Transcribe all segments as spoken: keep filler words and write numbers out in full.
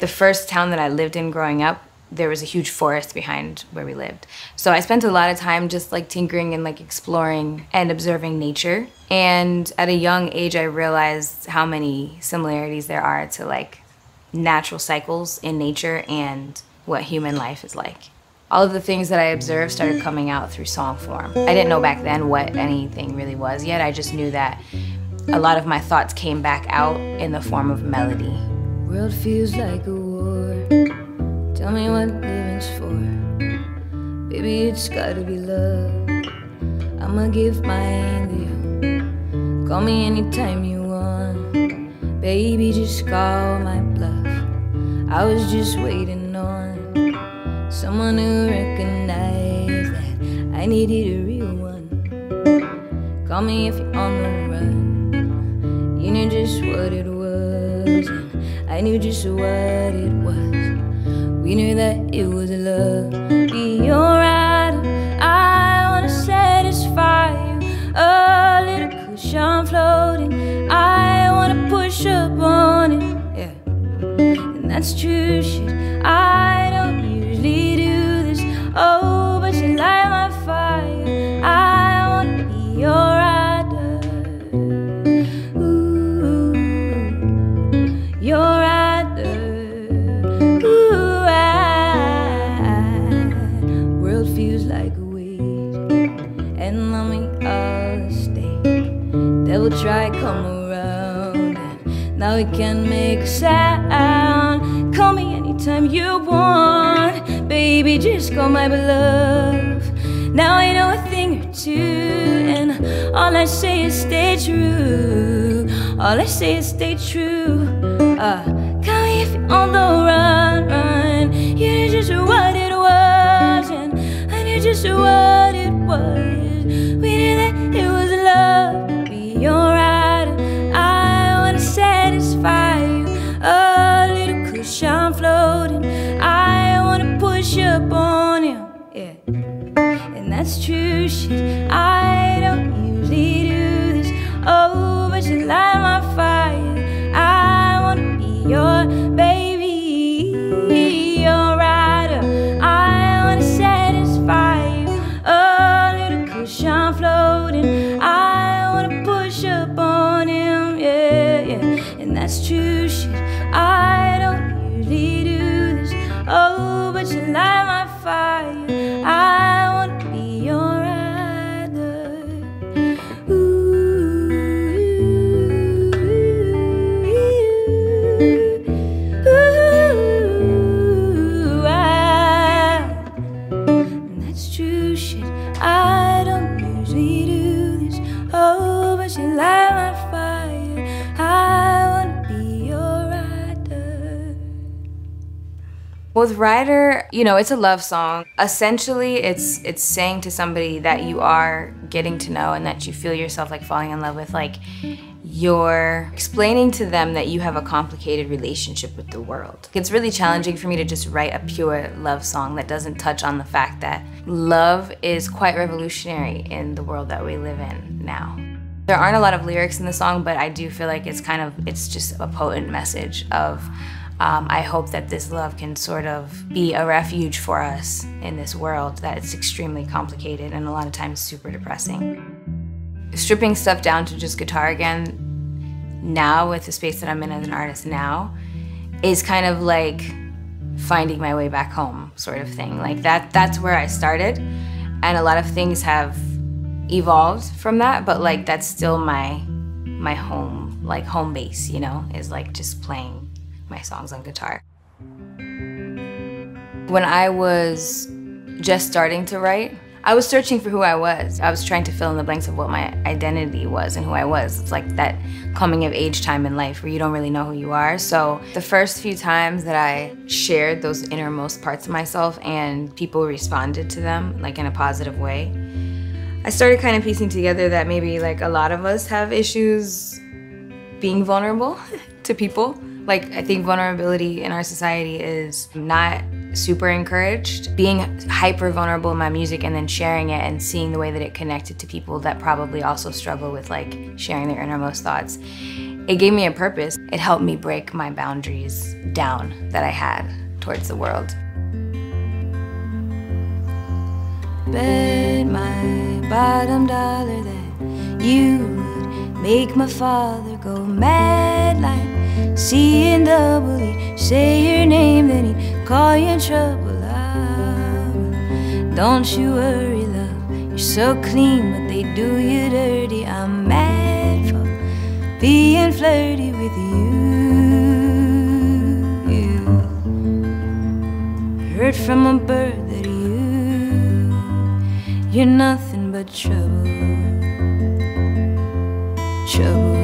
The first town that I lived in growing up, there was a huge forest behind where we lived. So I spent a lot of time just like tinkering and like exploring and observing nature. And at a young age, I realized how many similarities there are to like natural cycles in nature and what human life is like. All of the things that I observed started coming out through song form. I didn't know back then what anything really was yet. I just knew that a lot of my thoughts came back out in the form of melody. World feels like a war. Tell me what living's for. Baby, it's gotta be love. I'ma give my hand to you. Call me anytime you want. Baby, just call my bluff. I was just waiting on someone who recognized that I needed a real one. Call me if you're on the run. You knew just what it was, and I knew just what it was. We knew that it was love. Be your idol, I wanna satisfy you. A little cushion floating, I wanna push up on it. Yeah, and that's true shit. I don't usually do this, oh, but you light my fire. I wanna be your rider. Ooh, your rider. Ooh, I, world feels like a wage, and love me all the state. Devil try come around, and now it can make a sound. Call me anytime you want, baby, just call my beloved. Now I know a thing or two, and all I say is stay true. All I say is stay true. Uh, call me if you're on the run, run. You knew just what it was, and I knew just what it was. We knew that it was love. Be your rider, I wanna satisfy you. A little cushion floating, I wanna push up on you, yeah. And that's true shit, I don't usually do this, oh, but you light my fire. I wanna be your baby, your rider, I wanna satisfy you. A little cushion floating, I wanna push up on him, yeah, yeah. And that's true shit, I don't usually do this, oh, but you light my fire. I want to be your rider. Ooh, ooh, I, and that's true shit, I don't usually do this, oh, but you light my fire. I With Rider, you know, it's a love song. Essentially, it's it's saying to somebody that you are getting to know and that you feel yourself like falling in love with, like you're explaining to them that you have a complicated relationship with the world. It's really challenging for me to just write a pure love song that doesn't touch on the fact that love is quite revolutionary in the world that we live in now. There aren't a lot of lyrics in the song, but I do feel like it's kind of, it's just a potent message of Um, I hope that this love can sort of be a refuge for us in this world that is extremely complicated and a lot of times super depressing. Stripping stuff down to just guitar again, now with the space that I'm in as an artist now, is kind of like finding my way back home sort of thing. Like that, that's where I started, and a lot of things have evolved from that, but like that's still my, my home, like home base, you know, is like just playing my songs on guitar. When I was just starting to write, I was searching for who I was. I was trying to fill in the blanks of what my identity was and who I was. It's like that coming of age time in life where you don't really know who you are. So the first few times that I shared those innermost parts of myself and people responded to them like in a positive way, I started kind of piecing together that maybe like a lot of us have issues being vulnerable to people. Like, I think vulnerability in our society is not super encouraged. Being hyper vulnerable in my music and then sharing it and seeing the way that it connected to people that probably also struggle with like sharing their innermost thoughts It gave me a purpose. It helped me break my boundaries down that I had towards the world. Bet my bottom dollar that you would make my father go mad like seeing double. He'd say your name, then he'd call you trouble. Love, don't you worry, love, you're so clean, but they do you dirty. I'm mad for being flirty with you. You heard from a bird that you you're nothing but trouble, trouble.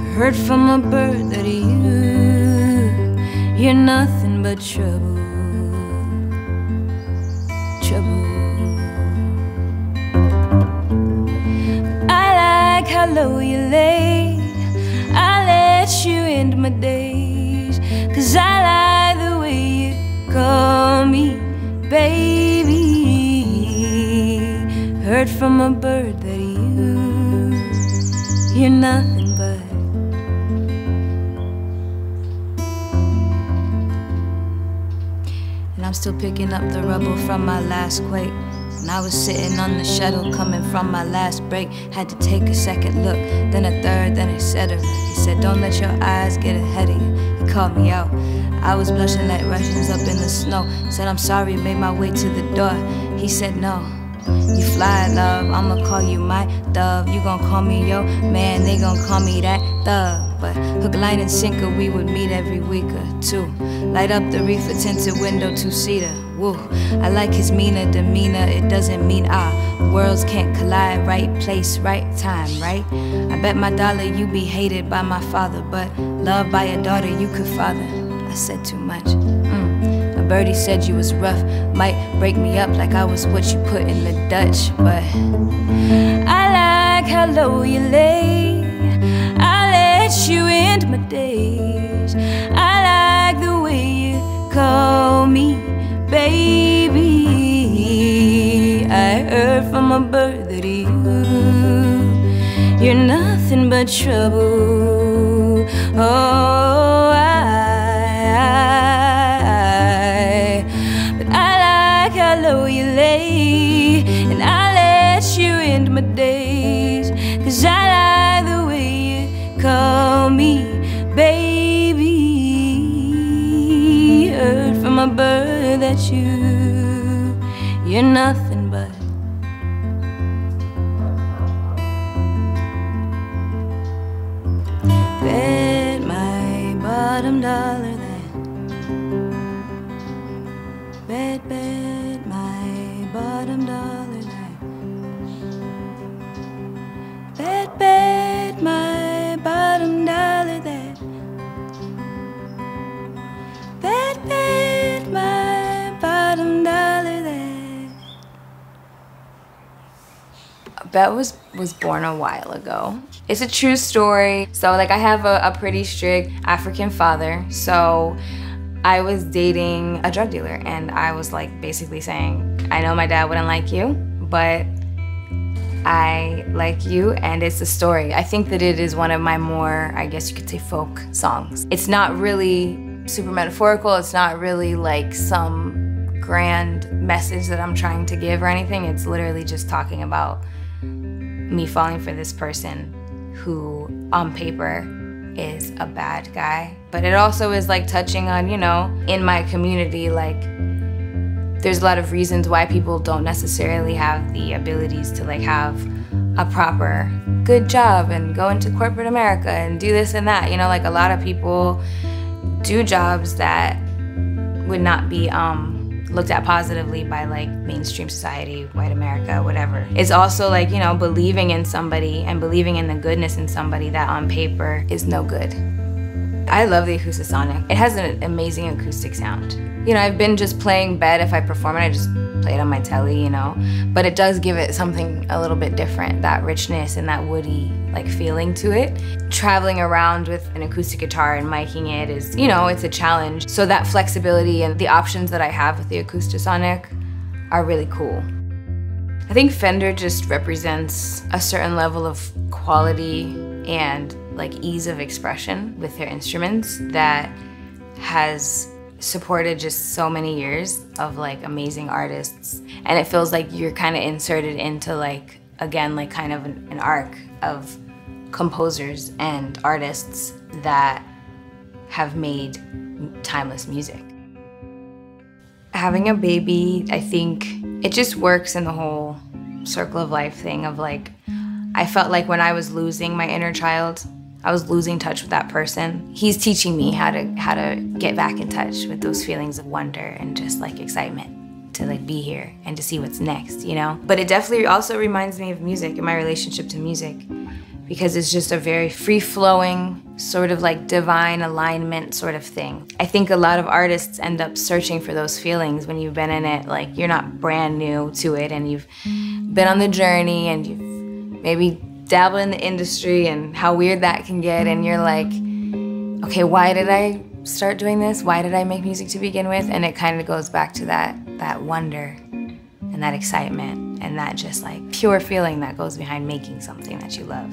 I heard from a bird that you, you're nothing but trouble, trouble. I like how low you lay, I let you end my days, 'cause I like the way you go. Baby, heard from a bird that you, you're nothing but. And I'm still picking up the rubble from my last quake. And I was sitting on the shuttle coming from my last break. Had to take a second look, then a third, then a cetera. He said, don't let your eyes get ahead of you. He called me out. I was blushing like Russians up in the snow. Said, I'm sorry, made my way to the door. He said, no, you fly, love. I'ma call you my dove. You gon' call me yo man, they gon' call me that thug. But hook, line, and sinker, we would meet every week or two. Light up the reefer tinted window, two-seater. Woo, I like his meaner demeanor. It doesn't mean ah, worlds can't collide. Right place, right time, right? I bet my dollar you be hated by my father, but loved by a daughter you could father. I said too much. Mm. A birdie said you was rough, might break me up like I was what you put in the Dutch. But I like how low you lay, I let you end my days. I like the way you call me baby. I heard from a bird that you, you're nothing but trouble. Oh, I you lay, and I let you end my days, 'cause I like the way you call me baby. Heard from a bird that you, you're nothing but. Bet my bottom dollar that, bet, bet bottom dollar that, bet, bet my bottom dollar that, bet, bet my bottom dollar that. A bet was was born a while ago. It's a true story. So like I have a, a pretty strict African father, so I was dating a drug dealer, and I was like basically saying, I know my dad wouldn't like you, but I like you, and it's a story. I think that it is one of my more, I guess you could say, folk songs. It's not really super metaphorical. It's not really like some grand message that I'm trying to give or anything. It's literally just talking about me falling for this person who, on paper, is a bad guy. But it also is like touching on, you know, in my community, like there's a lot of reasons why people don't necessarily have the abilities to like have a proper good job and go into corporate America and do this and that. You know, like a lot of people do jobs that would not be um, looked at positively by like mainstream society, white America, whatever. It's also like, you know, believing in somebody and believing in the goodness in somebody that on paper is no good. I love the Acoustasonic. It has an amazing acoustic sound. You know, I've been just playing bed. If I perform it, I just play it on my telly, you know, but it does give it something a little bit different, that richness and that woody like feeling to it. Traveling around with an acoustic guitar and miking it is, you know, it's a challenge. So that flexibility and the options that I have with the Acoustasonic are really cool. I think Fender just represents a certain level of quality and like ease of expression with their instruments that has supported just so many years of like amazing artists, and it feels like you're kind of inserted into like, again, like kind of an, an arc of composers and artists that have made timeless music. Having a baby, I think it just works in the whole circle of life thing of like, I felt like when I was losing my inner child, I was losing touch with that person. He's teaching me how to how to get back in touch with those feelings of wonder and just like excitement to like be here and to see what's next, you know? But it definitely also reminds me of music and my relationship to music, because it's just a very free-flowing, sort of like divine alignment sort of thing. I think a lot of artists end up searching for those feelings when you've been in it, like you're not brand new to it and you've been on the journey and you've maybe dabbled in the industry and how weird that can get, and you're like, okay, why did I start doing this? Why did I make music to begin with? And it kind of goes back to that, that wonder and that excitement and that just like pure feeling that goes behind making something that you love.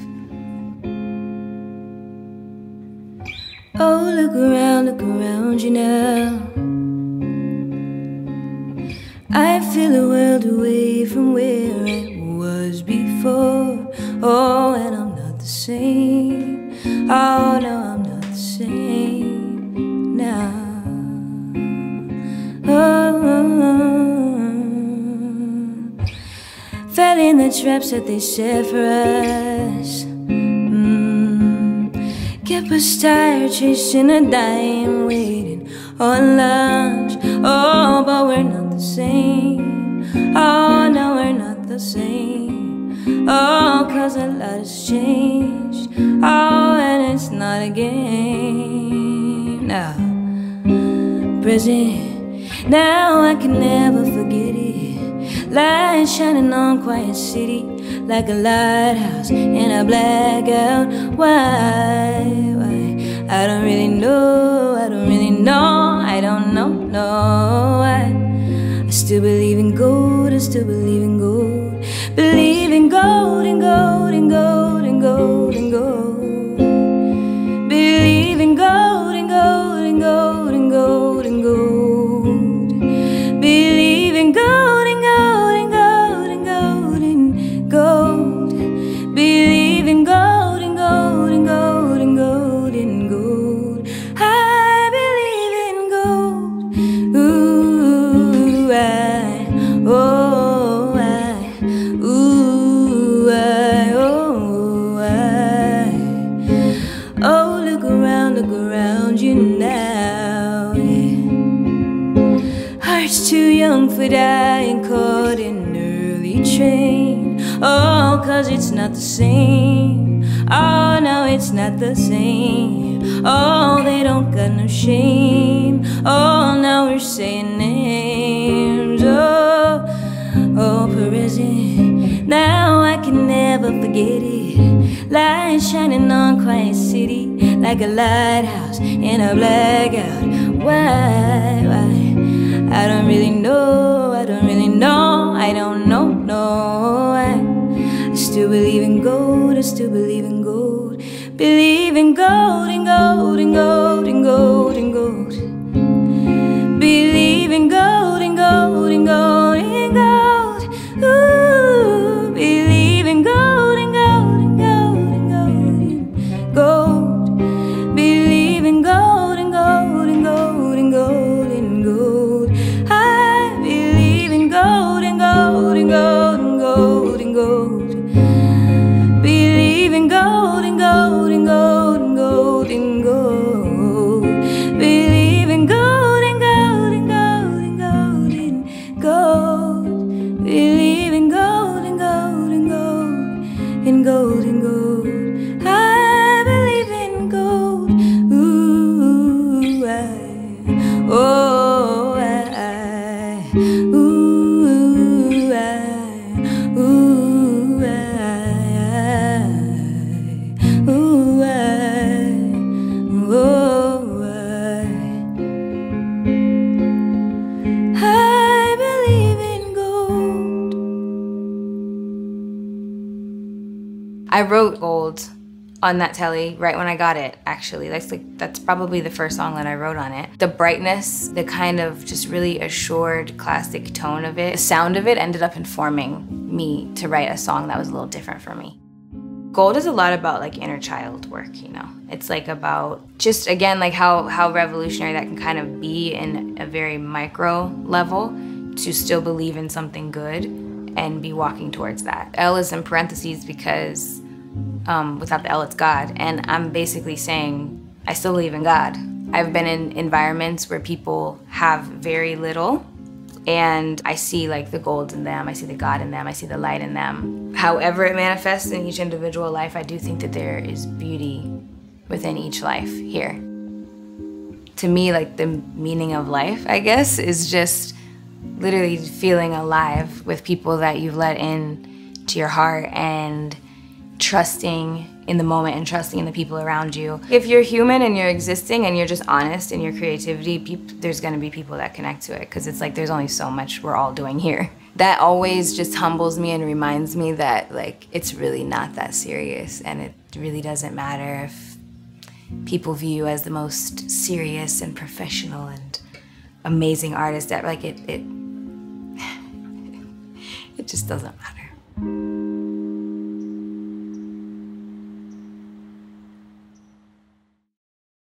Oh, look around, look around you now. I feel the world away from where I was before. Oh, and I'm not the same. Oh, no, I'm not the same now. Oh, fell in the traps that they set for us. Kept us tired, chasing a dime, waiting on lunch. Oh, but we're not the same. Oh, no, we're not the same. Oh, cause a lot has changed. Oh, and it's not a game. Now, present. Now I can never forget it. Light shining on quiet city, like a lighthouse in a blackout. Why, why? I don't really know, I don't really know, I don't know, no. I, I still believe in gold, I still believe in gold. Believe in gold and gold and gold and gold and gold. Believe in gold and gold and gold and gold and gold. Believe in gold. Dying caught in an early train. Oh, cause it's not the same. Oh, no, it's not the same. Oh, they don't got no shame. Oh, now we're saying names. Oh, oh, present. Now I can never forget it. Light shining on quiet city, like a lighthouse in a blackout. Why, why? I don't really know, I don't really know, I don't know, no. I, I still believe in gold, I still believe in gold. Believe in gold and gold and gold and gold and gold. Believe in gold and gold and gold and gold. Ooh, believe in gold and gold and gold and gold and gold. Believe in gold and gold and gold and gold and gold. Gold and gold and gold and gold and gold. Believe I wrote Gold on that telly right when I got it, actually. That's like, that's probably the first song that I wrote on it. The brightness, the kind of just really assured classic tone of it, the sound of it ended up informing me to write a song that was a little different for me. Gold is a lot about like inner child work, you know? It's like about just, again, like how, how revolutionary that can kind of be in a very micro level to still believe in something good and be walking towards that. L is in parentheses because Um, without the L, it's God. And I'm basically saying, I still believe in God. I've been in environments where people have very little, and I see like the gold in them, I see the God in them, I see the light in them. However it manifests in each individual life, I do think that there is beauty within each life here. To me, like the meaning of life, I guess, is just literally feeling alive with people that you've let in to your heart and trusting in the moment and trusting in the people around you. If you're human and you're existing and you're just honest in your creativity, peop there's gonna be people that connect to it, because it's like there's only so much we're all doing here. That always just humbles me and reminds me that like it's really not that serious, and it really doesn't matter if people view you as the most serious and professional and amazing artist. That like it, it, it just doesn't matter.